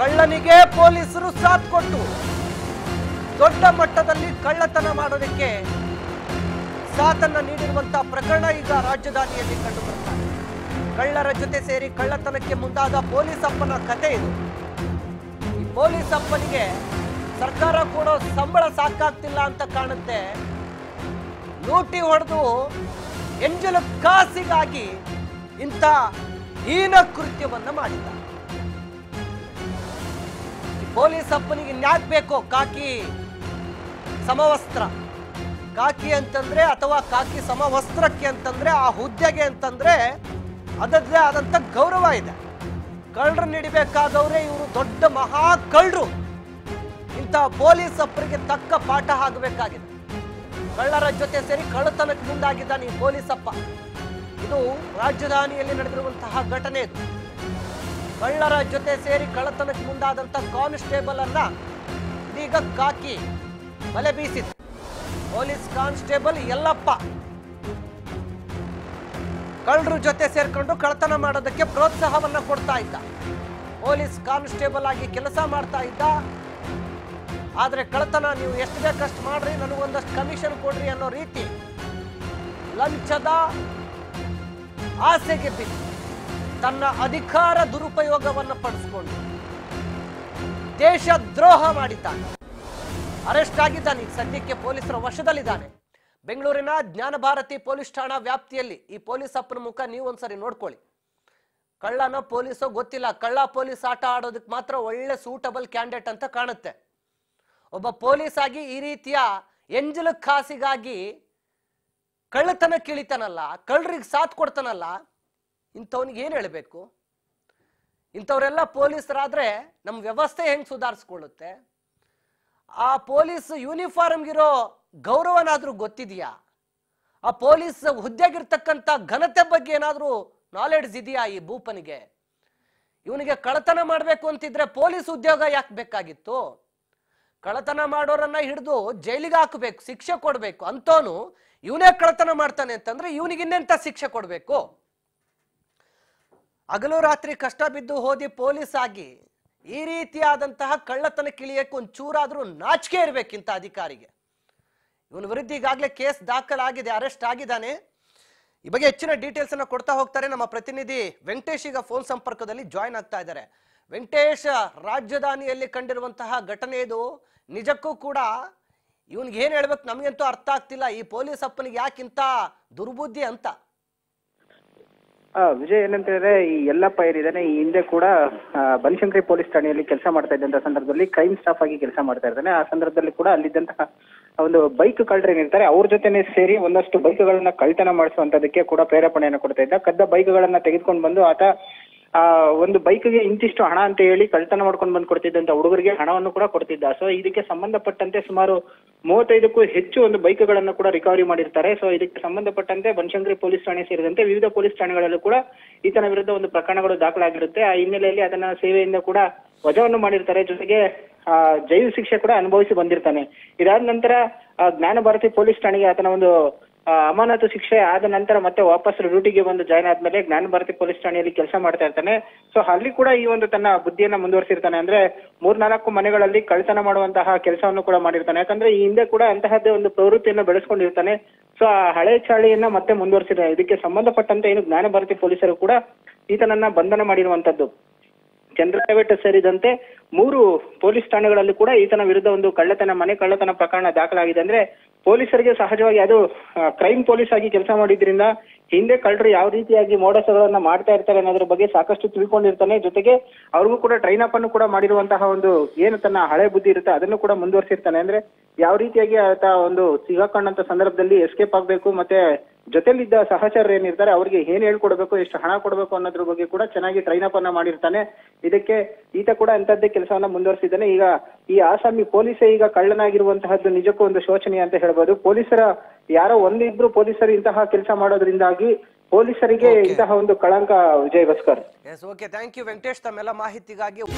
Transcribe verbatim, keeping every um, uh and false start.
ಕಳ್ಳನಿಗೆ ಪೊಲೀಸರು ಸಾಥ್ ಕೊಟ್ಟು ದೊಡ್ಡ ಮಟ್ಟದಲ್ಲಿ ಕಳ್ಳತನ ಮಾಡೋದಕ್ಕೆ ಸಾಥನ್ನ ನೀಡಿರುವಂತ ಪ್ರಕರಣ ಈಗ ರಾಜ್ಯದಾನಿಯಲ್ಲಿ ಕಂಡುಬರುತ್ತಾ ಇದೆ. ಕಳ್ಳರ ಜೊತೆ ಸೇರಿ ಕಳ್ಳತನಕ್ಕೆ ಮುಂದಾದ ಪೊಲೀಸ್ ಅಪ್ಪನ ಕತೆ ಇದು. ಈ ಪೊಲೀಸ್ ಅಪ್ಪನಿಗೆ ಸರ್ಕಾರ ಕೊಡೋ ಸಂಬಳ ಸಾಕಾಗ್ತಿಲ್ಲ ಅಂತ ಕಾಣುತ್ತೆ. ಲೂಟಿ ಹೊಡೆದು ಎಂಜಲ ಕಾಸಿಗಾಗಿ ಇಂಥ ಹೀನ ಕೃತ್ಯವನ್ನು ಮಾಡಿದ ಪೊಲೀಸ್ ಅಪ್ಪನಿಗೆ ನ್ಯಾಕ್ ಬೇಕು. ಕಾಕಿ ಸಮವಸ್ತ್ರ, ಕಾಕಿ ಅಂತಂದ್ರೆ ಅಥವಾ ಕಾಕಿ ಸಮವಸ್ತ್ರಕ್ಕೆ ಅಂತಂದ್ರೆ ಆ ಹುದ್ದೆಗೆ ಅಂತಂದ್ರೆ ಅದರದೇ ಆದಂತ ಗೌರವ ಇದೆ. ಕಳ್ಳರು ನೀಡಬೇಕಾದವ್ರೆ ಇವರು ದೊಡ್ಡ ಮಹಾ ಕಳ್ಳರು. ಇಂಥ ಪೊಲೀಸ್ ಅಪ್ಪರಿಗೆ ತಕ್ಕ ಪಾಠ ಆಗಬೇಕಾಗಿದೆ. ಕಳ್ಳರ ಜೊತೆ ಸೇರಿ ಕಳ್ಳತನಕ್ಕೆ ಮುಂದಾಗಿದ್ದಾನೆ ಈ ಪೊಲೀಸ್ ಅಪ್ಪ. ಇದು ರಾಜಧಾನಿಯಲ್ಲಿ ನಡೆದಿರುವಂತಹ ಘಟನೆ ಇದು. ಕಳ್ಳರ ಜೊತೆ ಸೇರಿ ಕಳ್ಳತನಕ್ಕೆ ಮುಂದಾದಂಥ ಕಾನ್ಸ್ಟೇಬಲ್ ಅನ್ನ ಇದೀಗ ಕಾಕಿ ಬಲೆ ಬೀಸಿತ್ತು. ಪೊಲೀಸ್ ಕಾನ್ಸ್ಟೇಬಲ್ ಯಲ್ಲಪ್ಪ ಕಳ್ಳರ ಜೊತೆ ಸೇರ್ಕೊಂಡು ಕಳ್ಳತನ ಮಾಡೋದಕ್ಕೆ ಪ್ರೋತ್ಸಾಹವನ್ನ ಕೊಡ್ತಾ ಇದ್ದ. ಪೊಲೀಸ್ ಕಾನ್ಸ್ಟೇಬಲ್ ಆಗಿ ಕೆಲಸ ಮಾಡ್ತಾ ಇದ್ದ. ಆದರೆ ಕಳ್ಳತನ ನೀವು ಎಷ್ಟು ಬೇಕಷ್ಟು ಮಾಡ್ರಿ, ನನಗೊಂದಷ್ಟು ಕಮಿಷನ್ ಕೊಡ್ರಿ ಅನ್ನೋ ರೀತಿ ಲಂಚದ ಆಸೆಗೆ ಬಿತ್ತು ತನ್ನ ಅಧಿಕಾರ ದುರುಪಯೋಗವನ್ನು ಪಡಿಸಿಕೊಂಡು ದೇಶ ದ್ರೋಹ ಮಾಡಿದ್ದಾನೆ. ಅರೆಸ್ಟ್ ಆಗಿದ್ದಾನೆ. ಈಗ ಸದ್ಯಕ್ಕೆ ಪೊಲೀಸರ ವಶದಲ್ಲಿದ್ದಾನೆ. ಬೆಂಗಳೂರಿನ ಜ್ಞಾನ ಭಾರತಿ ಪೊಲೀಸ್ ಠಾಣಾ ವ್ಯಾಪ್ತಿಯಲ್ಲಿ ಈ ಪೊಲೀಸ್ ಅಪ್ಪನ ಮುಖ ನೀವೊಂದ್ಸರಿ ನೋಡ್ಕೊಳ್ಳಿ. ಕಳ್ಳನ ಪೊಲೀಸೋ ಗೊತ್ತಿಲ್ಲ, ಕಳ್ಳ ಪೊಲೀಸ್ ಆಟ ಆಡೋದಕ್ಕೆ ಮಾತ್ರ ಒಳ್ಳೆ ಸೂಟಬಲ್ ಕ್ಯಾಂಡಿಡೇಟ್ ಅಂತ ಕಾಣುತ್ತೆ. ಒಬ್ಬ ಪೊಲೀಸ್ ಆಗಿ ಈ ರೀತಿಯ ಎಂಜಲ ಖಾಸಿಗಾಗಿ ಕಳ್ಳತನ ಕಿಳಿತಾನಲ್ಲ, ಕಳ್ಳರಿಗೆ ಸಾಥ್ ಕೊಡ್ತಾನಲ್ಲ, ಇಂಥವನಿಗೆ ಏನು ಹೇಳಬೇಕು? ಇಂಥವರೆಲ್ಲ ಪೊಲೀಸರಾದ್ರೆ ನಮ್ಮ ವ್ಯವಸ್ಥೆ ಹೆಂಗೆ ಸುಧಾರಿಸ್ಕೊಳ್ಳುತ್ತೆ? ಆ ಪೊಲೀಸ್ ಯೂನಿಫಾರ್ಮ್ಗಿರೋ ಗೌರವನಾದ್ರೂ ಗೊತ್ತಿದೆಯಾ? ಆ ಪೊಲೀಸ್ ಹುದ್ದೆಗಿರ್ತಕ್ಕಂಥ ಘನತೆ ಬಗ್ಗೆ ಏನಾದರೂ ನಾಲೆಡ್ಜ್ ಇದೆಯಾ ಈ ಭೂಪನಿಗೆ? ಇವನಿಗೆ ಕಳ್ಳತನ ಮಾಡಬೇಕು ಅಂತಿದ್ರೆ ಪೊಲೀಸ್ ಉದ್ಯೋಗ ಯಾಕೆ ಬೇಕಾಗಿತ್ತು? ಕಳ್ಳತನ ಮಾಡೋರನ್ನ ಹಿಡಿದು ಜೈಲಿಗೆ ಹಾಕಬೇಕು, ಶಿಕ್ಷೆ ಕೊಡಬೇಕು. ಅಂತವನು ಇವನೇ ಕಳ್ಳತನ ಮಾಡ್ತಾನೆ ಅಂತಂದ್ರೆ ಇವನಿಗೆ ಇನ್ನೆಂಥ ಶಿಕ್ಷೆ ಕೊಡಬೇಕು? ಹಗಲು ರಾತ್ರಿ ಕಷ್ಟ ಬಿದ್ದು ಹೋದಿ ಪೊಲೀಸ್ ಆಗಿ ಈ ರೀತಿಯಾದಂತಹ ಕಳ್ಳತನ ಕಿಳಿಯಕ್ಕೆ ಒಂದು ಚೂರಾದ್ರೂ ನಾಚಿಕೆ ಇರಬೇಕಿಂತ ಅಧಿಕಾರಿಗೆ. ಇವನ ವಿರುದ್ಧ ಈಗಾಗಲೇ ಕೇಸ್ ದಾಖಲಾಗಿದೆ, ಅರೆಸ್ಟ್ ಆಗಿದ್ದಾನೆ. ಈ ಬಗ್ಗೆ ಹೆಚ್ಚಿನ ಡೀಟೇಲ್ಸ್ ಅನ್ನ ಕೊಡ್ತಾ ಹೋಗ್ತಾರೆ ನಮ್ಮ ಪ್ರತಿನಿಧಿ ವೆಂಕಟೇಶ್. ಈಗ ಫೋನ್ ಸಂಪರ್ಕದಲ್ಲಿ ಜಾಯಿನ್ ಆಗ್ತಾ ಇದ್ದಾರೆ. ವೆಂಕಟೇಶ್, ರಾಜಧಾನಿಯಲ್ಲಿ ಕಂಡಿರುವಂತಹ ಘಟನೆ ಇದು. ನಿಜಕ್ಕೂ ಕೂಡ ಇವನ್ಗೆ ಏನ್ ಹೇಳ್ಬೇಕು ನಮ್ಗೆಂತೂ ಅರ್ಥ ಆಗ್ತಿಲ್ಲ. ಈ ಪೊಲೀಸ್ ಅಪ್ಪನಿಗೆ ಯಾಕಿಂತ ದುರ್ಬುದ್ಧಿ ಅಂತ. ವಿಜಯ್, ಏನಂತ ಹೇಳಿದ್ರೆ ಈ ಯಲ್ಲಪ್ಪ ಏನಿದ್ದಾನೆ ಈ ಹಿಂದೆ ಕೂಡ ಬನಶಂಕರಿ ಪೊಲೀಸ್ ಠಾಣೆಯಲ್ಲಿ ಕೆಲಸ ಮಾಡ್ತಾ ಇದ್ದಂತಹ ಸಂದರ್ಭದಲ್ಲಿ ಕ್ರೈಮ್ ಸ್ಟಾಫ್ ಆಗಿ ಕೆಲಸ ಮಾಡ್ತಾ ಇದ್ದಾನೆ. ಆ ಸಂದರ್ಭದಲ್ಲಿ ಕೂಡ ಅಲ್ಲಿದ್ದಂತಹ ಒಂದು ಬೈಕ್ ಕಳ್ಳರು ಏನಿರ್ತಾರೆ ಅವ್ರ ಜೊತೆನೆ ಸೇರಿ ಒಂದಷ್ಟು ಬೈಕ್ಗಳನ್ನ ಕಳ್ಳತನ ಮಾಡಿಸುವಂತದಕ್ಕೆ ಕೂಡ ಪ್ರೇರೇಪಣೆಯನ್ನು ಕೊಡ್ತಾ ಇದ್ದ. ಕದ್ದ ಬೈಕ್ಗಳನ್ನ ತೆಗೆದುಕೊಂಡು ಬಂದು ಆತ ಆ ಒಂದು ಬೈಕ್ಗೆ ಇಂತಿಷ್ಟು ಹಣ ಅಂತ ಹೇಳಿ ಕಳ್ಳತನ ಮಾಡ್ಕೊಂಡು ಬಂದು ಕೊಡ್ತಿದ್ದಂತ ಹುಡುಗರಿಗೆ ಹಣವನ್ನು ಕೂಡ ಕೊಡ್ತಿದ್ದ. ಸೊ ಇದಕ್ಕೆ ಸಂಬಂಧಪಟ್ಟಂತೆ ಸುಮಾರು ಮೂವತ್ತೈದಕ್ಕೂ ಹೆಚ್ಚು ಒಂದು ಬೈಕ್ಗಳನ್ನು ಕೂಡ ರಿಕವರಿ ಮಾಡಿರ್ತಾರೆ. ಸೊ ಇದಕ್ಕೆ ಸಂಬಂಧಪಟ್ಟಂತೆ ಬನಶಂಕರಿ ಪೊಲೀಸ್ ಠಾಣೆ ಸೇರಿದಂತೆ ವಿವಿಧ ಪೊಲೀಸ್ ಠಾಣೆಗಳಲ್ಲೂ ಕೂಡ ಈತನ ವಿರುದ್ಧ ಒಂದು ಪ್ರಕರಣಗಳು ದಾಖಲಾಗಿರುತ್ತೆ. ಆ ಹಿನ್ನೆಲೆಯಲ್ಲಿ ಅದನ್ನ ಸೇವೆಯಿಂದ ಕೂಡ ವಜಾವನ್ನು ಮಾಡಿರ್ತಾರೆ. ಜೊತೆಗೆ ಆ ಜೈಲು ಶಿಕ್ಷೆ ಕೂಡ ಅನುಭವಿಸಿ ಬಂದಿರ್ತಾನೆ. ಇದಾದ ನಂತರ ಜ್ಞಾನ ಭಾರತಿ ಪೊಲೀಸ್ ಠಾಣೆಗೆ ಆತನ ಒಂದು ಅಮಾನತು ಶಿಕ್ಷೆ ಆದ ನಂತರ ಮತ್ತೆ ವಾಪಸ್ ಡ್ಯೂಟಿಗೆ ಬಂದು ಜಾಯ್ನ್ ಆದ್ಮೇಲೆ ಜ್ಞಾನ ಭಾರತಿ ಪೊಲೀಸ್ ಠಾಣೆಯಲ್ಲಿ ಕೆಲಸ ಮಾಡ್ತಾ ಇರ್ತಾನೆ. ಸೊ ಅಲ್ಲಿ ಕೂಡ ಈ ಒಂದು ತನ್ನ ಬುದ್ಧಿಯನ್ನ ಮುಂದುವರಿಸಿರ್ತಾನೆ. ಅಂದ್ರೆ ಮೂರ್ನಾಲ್ಕು ಮನೆಗಳಲ್ಲಿ ಕಳ್ಳತನ ಮಾಡುವಂತಹ ಕೆಲಸವನ್ನು ಕೂಡ ಮಾಡಿರ್ತಾನೆ. ಯಾಕಂದ್ರೆ ಈ ಹಿಂದೆ ಕೂಡ ಅಂತಹದ್ದೇ ಒಂದು ಪ್ರವೃತ್ತಿಯನ್ನು ಬೆಳೆಸ್ಕೊಂಡಿರ್ತಾನೆ. ಸೊ ಆ ಹಳೆ ಚಾಳಿಯನ್ನ ಮತ್ತೆ ಮುಂದುವರಿಸಿದ. ಇದಕ್ಕೆ ಸಂಬಂಧಪಟ್ಟಂತೆ ಏನು ಜ್ಞಾನ ಭಾರತಿ ಪೊಲೀಸರು ಕೂಡ ಈತನನ್ನ ಬಂಧನ ಮಾಡಿರುವಂತದ್ದು. ಚಂದ್ರವೇಟ ಸೇರಿದಂತೆ ಮೂರು ಪೊಲೀಸ್ ಠಾಣೆಗಳಲ್ಲಿ ಕೂಡ ಈತನ ವಿರುದ್ಧ ಒಂದು ಕಳ್ಳತನ, ಮನೆ ಕಳ್ಳತನ ಪ್ರಕರಣ ದಾಖಲಾಗಿದೆ. ಅಂದ್ರೆ ಪೊಲೀಸರಿಗೆ ಸಹಜವಾಗಿ ಅದು ಕ್ರೈಮ್ ಪೊಲೀಸ್ ಆಗಿ ಕೆಲಸ ಮಾಡಿದ್ರಿಂದ ಹಿಂದೆ ಕಳ್ಳರು ಯಾವ ರೀತಿಯಾಗಿ ಮೋಡಸಗಳನ್ನ ಮಾಡ್ತಾ ಇರ್ತಾರೆ ಅನ್ನೋದ್ರ ಬಗ್ಗೆ ಸಾಕಷ್ಟು ತಿಳ್ಕೊಂಡಿರ್ತಾನೆ. ಜೊತೆಗೆ ಅವ್ರಿಗೂ ಕೂಡ ಟ್ರೈನ್ ಅಪ್ ಅನ್ನು ಕೂಡ ಮಾಡಿರುವಂತಹ ಒಂದು ಏನು ತನ್ನ ಹಳೆ ಬುದ್ಧಿ ಇರುತ್ತೆ ಅದನ್ನು ಕೂಡ ಮುಂದುವರಿಸಿರ್ತಾನೆ. ಅಂದ್ರೆ ಯಾವ ರೀತಿಯಾಗಿ ಆತ ಒಂದು ಸಿಗಾಕೊಂಡಂತ ಸಂದರ್ಭದಲ್ಲಿ ಎಸ್ಕೇಪ್ ಆಗ್ಬೇಕು, ಮತ್ತೆ ಜೊತೆಲಿದ್ದ ಸಹಚರರು ಏನಿರ್ತಾರೆ ಅವ್ರಿಗೆ ಏನ್ ಹೇಳ್ಕೊಡ್ಬೇಕು, ಎಷ್ಟು ಹಣ ಕೊಡ್ಬೇಕು ಅನ್ನೋದ್ರ ಬಗ್ಗೆ ಕೂಡ ಚೆನ್ನಾಗಿ ಟ್ರೈನ್ ಅಪ್ ಅನ್ನ ಮಾಡಿರ್ತಾನೆ. ಇದಕ್ಕೆ ಈತ ಕೂಡ ಅಂತದ್ದೇ ಕೆಲಸವನ್ನ ಮುಂದುವರಿಸಿದ್ದಾನೆ. ಈಗ ಈ ಆಸಾಮಿ ಪೊಲೀಸೇ ಈಗ ಕಳ್ಳನಾಗಿರುವಂತಹದ್ದು ನಿಜಕ್ಕೂ ಒಂದು ಶೋಚನೀಯ ಅಂತ ಹೇಳ್ಬೋದು. ಪೊಲೀಸರ ಯಾರೋ ಒಂದಿಬ್ರು ಪೊಲೀಸರು ಇಂತಹ ಕೆಲಸ ಮಾಡೋದ್ರಿಂದಾಗಿ ಪೊಲೀಸರಿಗೆ ಇಂತಹ ಒಂದು ಕಳಂಕ. ವಿಜಯ್ ಭಾಸ್ಕರ್, ಥ್ಯಾಂಕ್ ಯು ವೆಂಕಟೇಶ್ ತಮ್ಮೆಲ್ಲ ಮಾಹಿತಿಗಾಗಿ.